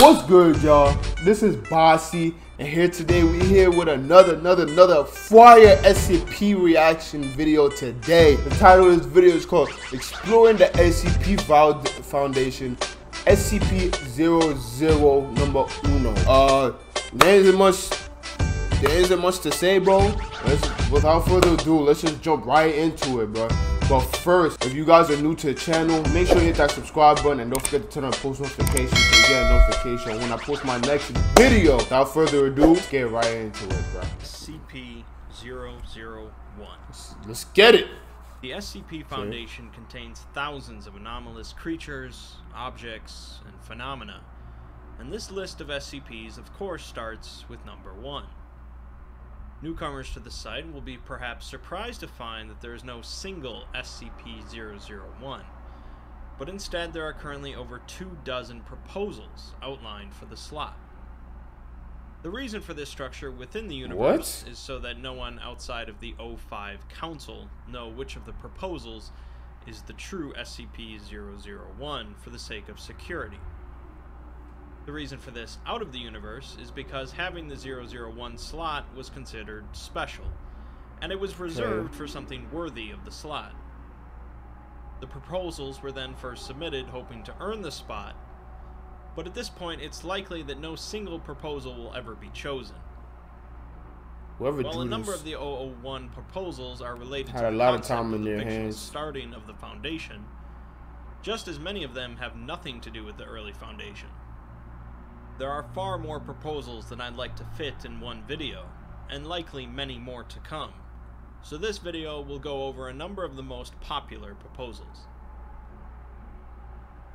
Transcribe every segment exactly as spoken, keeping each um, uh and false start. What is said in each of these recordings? What's good, y'all? This is Bossy, and here today we here with another, another, another fire S C P reaction video today. The title of this video is called Exploring the S C P Foundation, S C P zero zero number uno. Uh, there isn't much, there isn't much to say, bro. Let's, without further ado, let's just jump right into it, bro. But first, if you guys are new to the channel, make sure you hit that subscribe button and don't forget to turn on post notifications so you get a notification when I post my next video. Without further ado, let's get right into it, bro. S C P zero zero one. Let's get it. The S C P Foundation okay. contains thousands of anomalous creatures, objects, and phenomena. And this list of S C Ps, of course, starts with number one. Newcomers to the site will be perhaps surprised to find that there is no single S C P zero zero one, but instead there are currently over two dozen proposals outlined for the slot. The reason for this structure within the universe what? is so that no one outside of the O five Council know which of the proposals is the true S C P zero zero one for the sake of security. The reason for this out of the universe is because having the zero zero one slot was considered special, and it was reserved okay. for something worthy of the slot. The proposals were then first submitted hoping to earn the spot, but at this point it's likely that no single proposal will ever be chosen. Whoever While a number of the zero zero one proposals are related to a lot of time in their hands, starting of the Foundation, just as many of them have nothing to do with the early Foundation. There are far more proposals than I'd like to fit in one video, and likely many more to come, so this video will go over a number of the most popular proposals.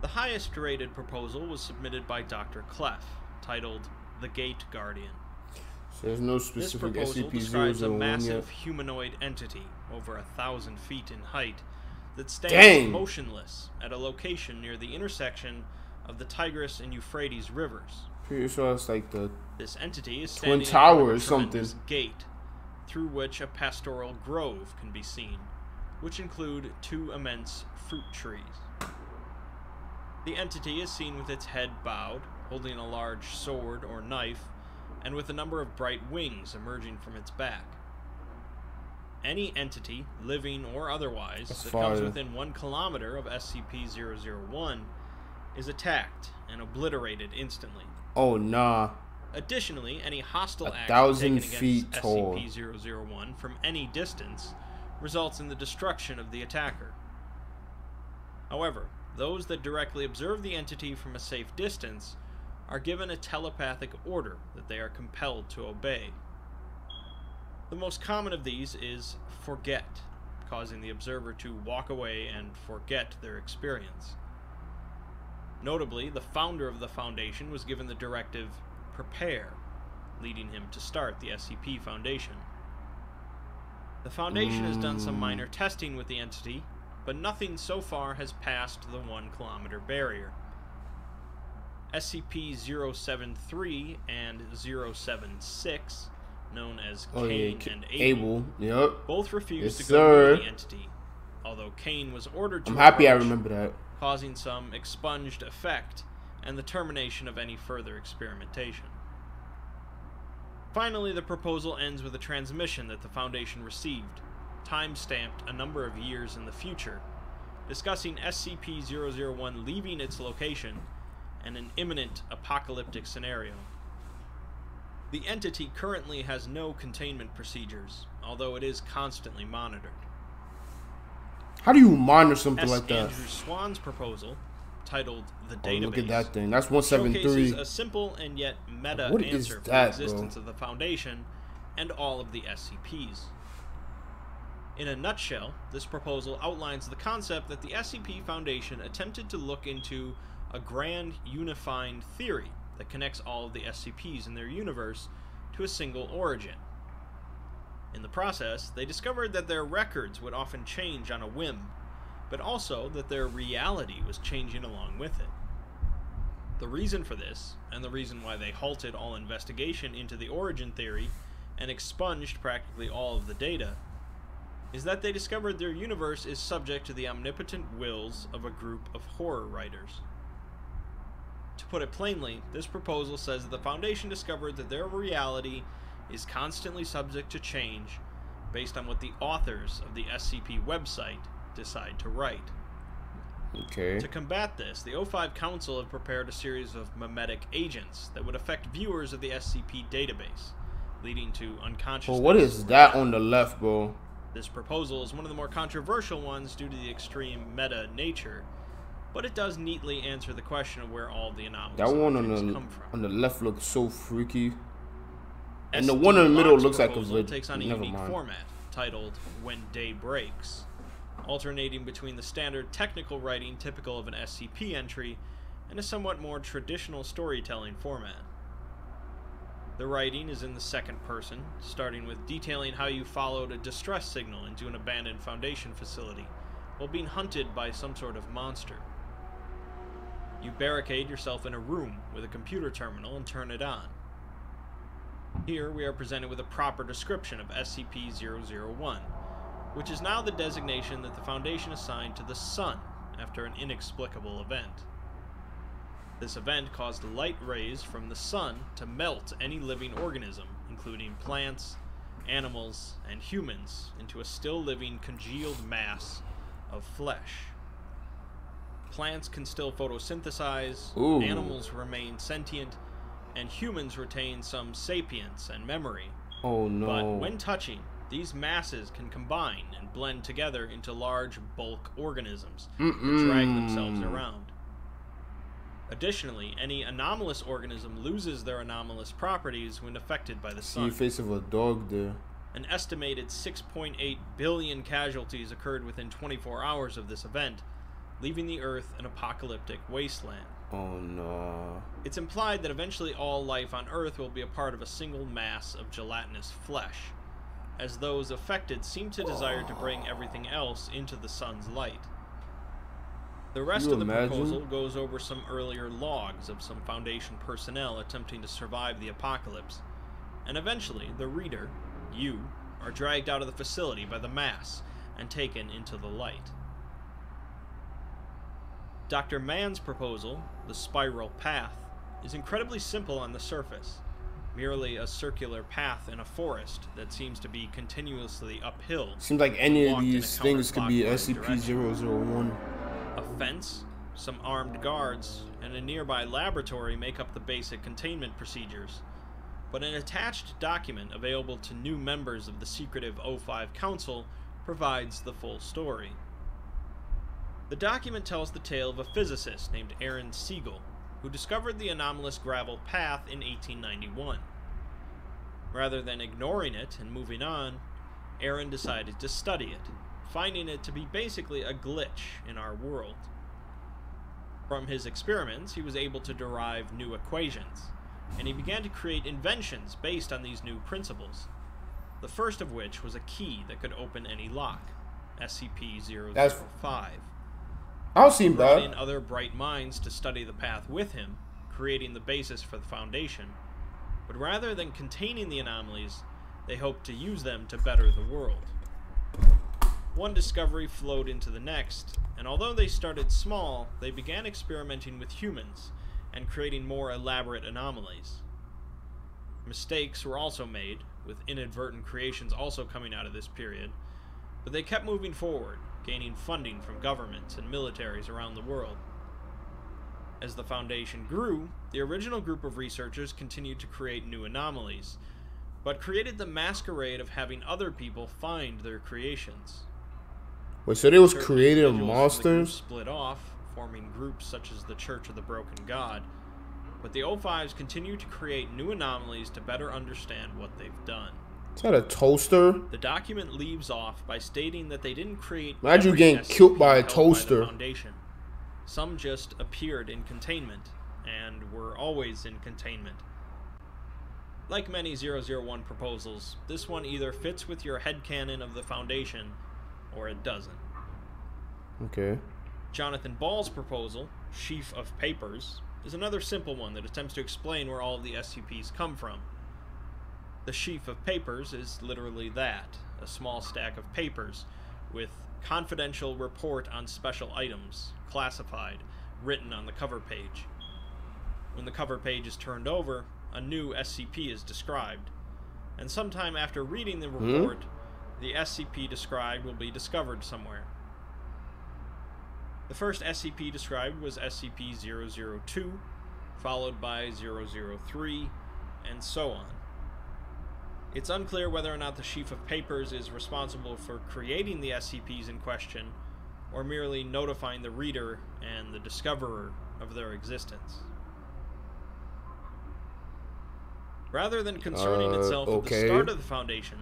The highest rated proposal was submitted by Doctor Clef, titled The Gate Guardian. So there's no specific S C P zero zero one. This proposal describes a massive humanoid entity over a thousand feet in height that stands Dang. motionless at a location near the intersection of the Tigris and Euphrates rivers. Pretty sure it's like the this entity is twin tower or something. Gate through which a pastoral grove can be seen, which include two immense fruit trees. The entity is seen with its head bowed, holding a large sword or knife, and with a number of bright wings emerging from its back. Any entity, living or otherwise, That's that fire. comes within one kilometer of S C P zero zero one is attacked and obliterated instantly. Oh nah. Additionally, any hostile action taken against S C P zero zero one from any distance results in the destruction of the attacker. However, those that directly observe the entity from a safe distance are given a telepathic order that they are compelled to obey. The most common of these is forget, causing the observer to walk away and forget their experience. Notably, the founder of the Foundation was given the directive, prepare, leading him to start the S C P Foundation. The Foundation mm. has done some minor testing with the entity, but nothing so far has passed the one kilometer barrier. S C P zero seven three and zero seven six, known as oh, Cain yeah, and Abel, Abel. Yep. both refused yes, to go sir. near the entity, although Cain was ordered to I'm happy I remember that. causing some expunged effect and the termination of any further experimentation. Finally, the proposal ends with a transmission that the Foundation received, time-stamped a number of years in the future, discussing S C P zero zero one leaving its location and an imminent apocalyptic scenario. The entity currently has no containment procedures, although it is constantly monitored. How do you monitor something S. like that? Andrew Swan's proposal, titled The Database, oh, look at that thing. That's one seven three. Showcases a simple and yet meta what answer for that, the existence bro? of the Foundation and all of the S C Ps. In a nutshell, this proposal outlines the concept that the S C P Foundation attempted to look into a grand unifying theory that connects all of the S C Ps in their universe to a single origin. In the process, they discovered that their records would often change on a whim, but also that their reality was changing along with it. The reason for this, and the reason why they halted all investigation into the origin theory and expunged practically all of the data, is that they discovered their universe is subject to the omnipotent wills of a group of horror writers. To put it plainly, this proposal says that the Foundation discovered that their reality is constantly subject to change based on what the authors of the S C P website decide to write. Okay. To combat this, the O five Council have prepared a series of memetic agents that would affect viewers of the S C P database, leading to unconsciousness. Well, what is that on the left, bro? This proposal is one of the more controversial ones due to the extreme meta nature, but it does neatly answer the question of where all the anomalies that one on the, come from. On the left looks so freaky, and S D the one in the middle looks like a vid. Takes on a Never unique mind. format titled "When Day Breaks," alternating between the standard technical writing typical of an S C P entry and a somewhat more traditional storytelling format. The writing is in the second person, starting with detailing how you followed a distress signal into an abandoned Foundation facility while being hunted by some sort of monster. You barricade yourself in a room with a computer terminal and turn it on. Here we are presented with a proper description of S C P zero zero one, which is now the designation that the Foundation assigned to the sun after an inexplicable event. This event caused light rays from the sun to melt any living organism, including plants, animals, and humans, into a still-living congealed mass of flesh. Plants can still photosynthesize, Ooh. Animals remain sentient, and humans retain some sapience and memory. Oh no. But when touching, these masses can combine and blend together into large bulk organisms Mm-mm. that drag themselves around. Additionally, any anomalous organism loses their anomalous properties when affected by the sun. See the face of a dog there. An estimated six point eight billion casualties occurred within twenty-four hours of this event, leaving the Earth an apocalyptic wasteland. Oh no. It's implied that eventually all life on Earth will be a part of a single mass of gelatinous flesh, as those affected seem to desire to bring everything else into the sun's light. The rest of the proposal goes over some earlier logs of some Foundation personnel attempting to survive the apocalypse, and eventually the reader, you, are dragged out of the facility by the mass and taken into the light. Doctor Mann's proposal, the spiral path, is incredibly simple on the surface. Merely a circular path in a forest that seems to be continuously uphill. Seems like any of these things could be S C P zero zero one. A fence, some armed guards, and a nearby laboratory make up the basic containment procedures, but an attached document available to new members of the secretive O five Council provides the full story. The document tells the tale of a physicist named Aaron Siegel, who discovered the anomalous gravel path in eighteen ninety-one. Rather than ignoring it and moving on, Aaron decided to study it, finding it to be basically a glitch in our world. From his experiments, he was able to derive new equations, and he began to create inventions based on these new principles, the first of which was a key that could open any lock, S C P zero zero five. I'll see that. And other bright minds to study the path with him, creating the basis for the Foundation. But rather than containing the anomalies, they hoped to use them to better the world. One discovery flowed into the next, and although they started small, they began experimenting with humans and creating more elaborate anomalies. Mistakes were also made, with inadvertent creations also coming out of this period, but they kept moving forward, gaining funding from governments and militaries around the world. As the Foundation grew, the original group of researchers continued to create new anomalies, but created the masquerade of having other people find their creations. Wait, so they was creative monsters? Split off, forming groups such as the Church of the Broken God, but the O fives continue to create new anomalies to better understand what they've done. Is that a toaster? The document leaves off by stating that they didn't create. Imagine you getting killed by a toaster. By Foundation. Some just appeared in containment and were always in containment. Like many zero zero one proposals, this one either fits with your headcanon of the Foundation or it doesn't. Okay. Jonathan Ball's proposal, Sheaf of Papers, is another simple one that attempts to explain where all of the S C Ps come from. The sheaf of papers is literally that, a small stack of papers with confidential report on special items, classified, written on the cover page. When the cover page is turned over, a new S C P is described, and sometime after reading the report, hmm? the S C P described will be discovered somewhere. The first S C P described was S C P zero zero two, followed by zero zero three, and so on. It's unclear whether or not the Sheaf of Papers is responsible for creating the S C Ps in question, or merely notifying the reader and the discoverer of their existence. Rather than concerning uh, itself okay. at the start of the Foundation,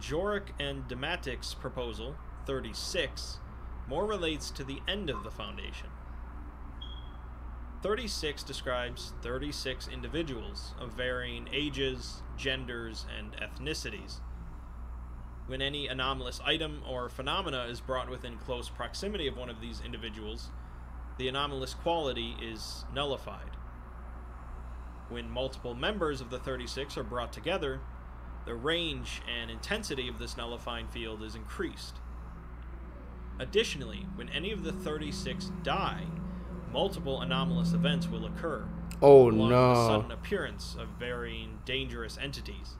Jorik and Dematic's proposal, thirty-six, more relates to the end of the Foundation. thirty-six describes thirty-six individuals of varying ages, genders, and ethnicities. When any anomalous item or phenomena is brought within close proximity of one of these individuals, the anomalous quality is nullified. When multiple members of the thirty-six are brought together, the range and intensity of this nullifying field is increased. Additionally, when any of the thirty-six die, multiple anomalous events will occur, oh, along no. with the sudden appearance of varying dangerous entities.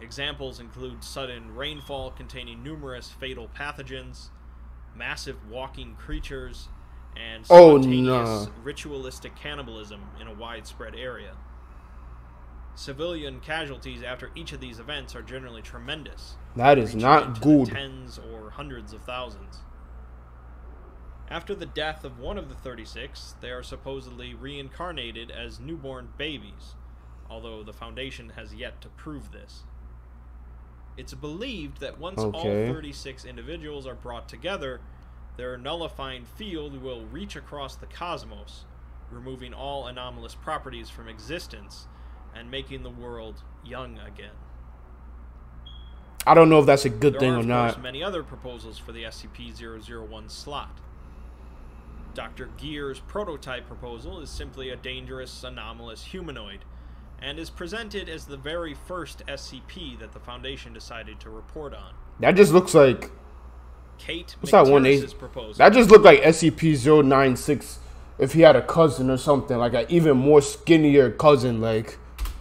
Examples include sudden rainfall containing numerous fatal pathogens, massive walking creatures, and spontaneous oh, no. ritualistic cannibalism in a widespread area. Civilian casualties after each of these events are generally tremendous. That is not good. Tens or hundreds of thousands. After the death of one of the thirty-six, they are supposedly reincarnated as newborn babies, although the Foundation has yet to prove this. It's believed that once okay. all thirty-six individuals are brought together, their nullifying field will reach across the cosmos, removing all anomalous properties from existence and making the world young again. I don't know if that's a good there thing are, or not. There are many other proposals for the S C P zero zero one slot. Doctor Gear's prototype proposal is simply a dangerous, anomalous humanoid, and is presented as the very first S C P that the Foundation decided to report on. That just looks like... Kate What's that one eight? Proposal. That just looked like S C P zero nine six if he had a cousin or something, like an even more skinnier cousin, like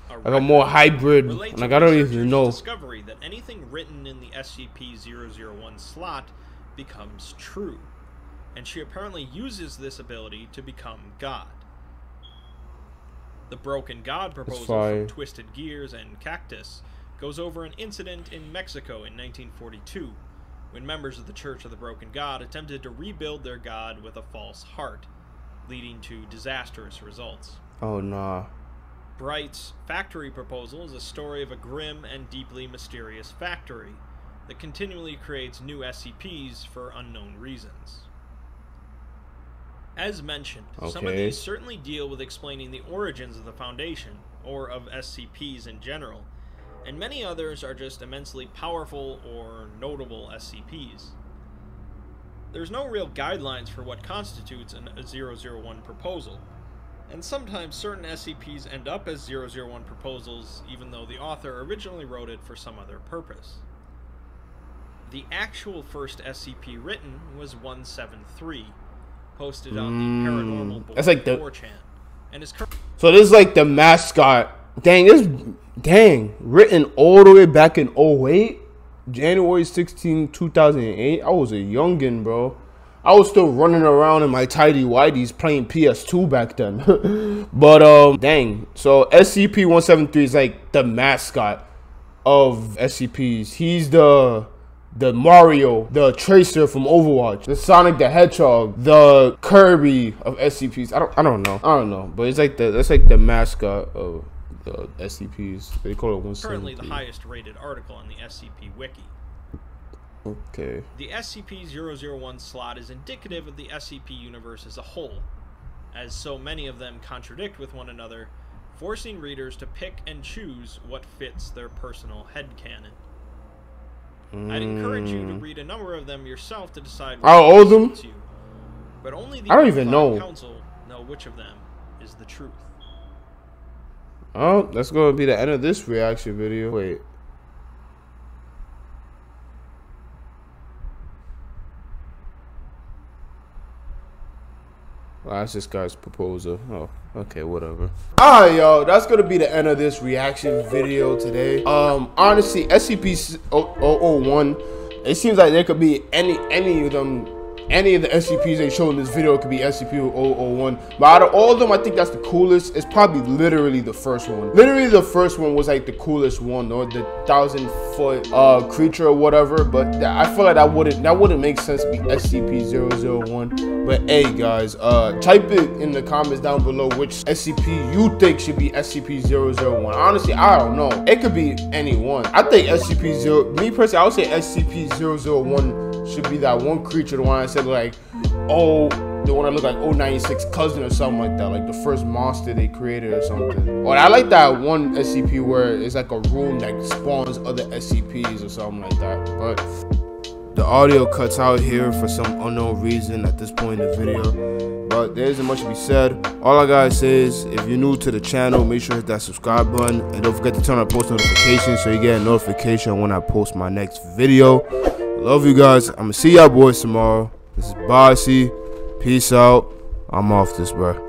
a, like a more hybrid, like I don't even know. Discovery that anything written in the S C P zero zero one slot becomes true. And she apparently uses this ability to become God. The Broken God proposal from Twisted Gears and Cactus goes over an incident in Mexico in nineteen forty-two, when members of the Church of the Broken God attempted to rebuild their God with a false heart, leading to disastrous results. Oh, nah. Bright's factory proposal is a story of a grim and deeply mysterious factory that continually creates new S C Ps for unknown reasons. As mentioned, okay. some of these certainly deal with explaining the origins of the Foundation, or of S C Ps in general, and many others are just immensely powerful or notable S C Ps. There's no real guidelines for what constitutes a zero zero one proposal, and sometimes certain S C Ps end up as zero zero one proposals even though the author originally wrote it for some other purpose. The actual first S C P written was one seventy-three, posted on the paranormal board, that's like the four chan, and is so this is like the mascot. Dang, this dang written all the way back in oh eight, January sixteenth two thousand eight. I was a youngin, bro. I was still running around in my tidy whities playing P S two back then. But um, dang. So S C P one seventy-three is like the mascot of S C Ps. He's the The Mario, the Tracer from Overwatch, the Sonic the Hedgehog, the Kirby of S C Ps. I don't, I don't know, I don't know, but it's like the that's like the mascot of the S C Ps. They call it one seventy-three. Currently, the highest-rated article on the S C P Wiki. Okay. The S C P zero zero one slot is indicative of the S C P universe as a whole, as so many of them contradict with one another, forcing readers to pick and choose what fits their personal headcanon. I'd encourage you to read a number of them yourself to decide which I'll owe them. You. But only the I don't even know. Council know which of them is the truth. Oh, that's going to be the end of this reaction video. Wait. I Why is this guy's proposal? Oh, okay, whatever. Alright, y'all, that's gonna be the end of this reaction video today. Um, honestly, S C P zero zero one, it seems like there could be any any of them, any of the S C Ps they showed in this video could be S C P zero zero one, but out of all of them, I think that's the coolest. It's probably literally the first one. Literally the first one was like the coolest one, or the thousand foot uh, creature or whatever, but that, I feel like that wouldn't that wouldn't make sense to be S C P zero zero one. But hey guys, uh, type it in the comments down below which S C P you think should be S C P zero zero one. Honestly, I don't know. It could be anyone. I think S C P zero, me personally, I would say S C P zero zero one should be that one creature, the one I said, like, oh, the one that looked like O ninety-six cousin or something like that, like the first monster they created or something. Or I like that one S C P where it's like a room that spawns other S C Ps or something like that. But the audio cuts out here for some unknown reason at this point in the video, but there isn't much to be said. All I gotta say is, if you're new to the channel, make sure to hit that subscribe button, and don't forget to turn on post notifications so you get a notification when I post my next video. Love you guys. I'm gonna see y'all boys tomorrow. This is Bossy. Peace out. I'm off this, bro.